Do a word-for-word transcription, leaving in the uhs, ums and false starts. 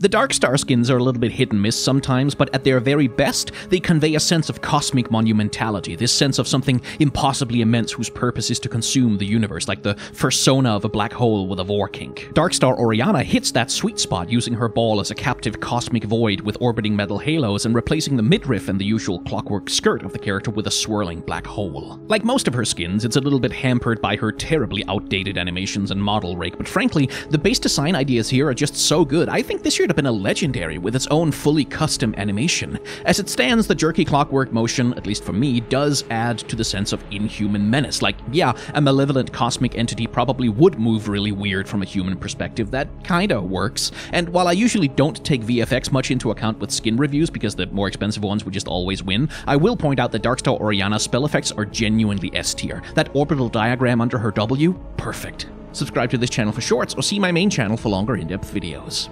The Dark Star skins are a little bit hit and miss sometimes, but at their very best, they convey a sense of cosmic monumentality, this sense of something impossibly immense whose purpose is to consume the universe, like the fursona of a black hole with a vorkink. Dark Star Orianna hits that sweet spot, using her ball as a captive cosmic void with orbiting metal halos and replacing the midriff and the usual clockwork skirt of the character with a swirling black hole. Like most of her skins, it's a little bit hampered by her terribly outdated animations and model rake, but frankly, the base design ideas here are just so good. I think this year have been a legendary with its own fully custom animation. As it stands, the jerky clockwork motion, at least for me, does add to the sense of inhuman menace. Like, yeah, a malevolent cosmic entity probably would move really weird from a human perspective. That kinda works. And while I usually don't take V F X much into account with skin reviews because the more expensive ones would just always win, I will point out that Dark Star Orianna's spell effects are genuinely S tier. That orbital diagram under her W? Perfect. Subscribe to this channel for shorts or see my main channel for longer in-depth videos.